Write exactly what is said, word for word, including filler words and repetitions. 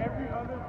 Every other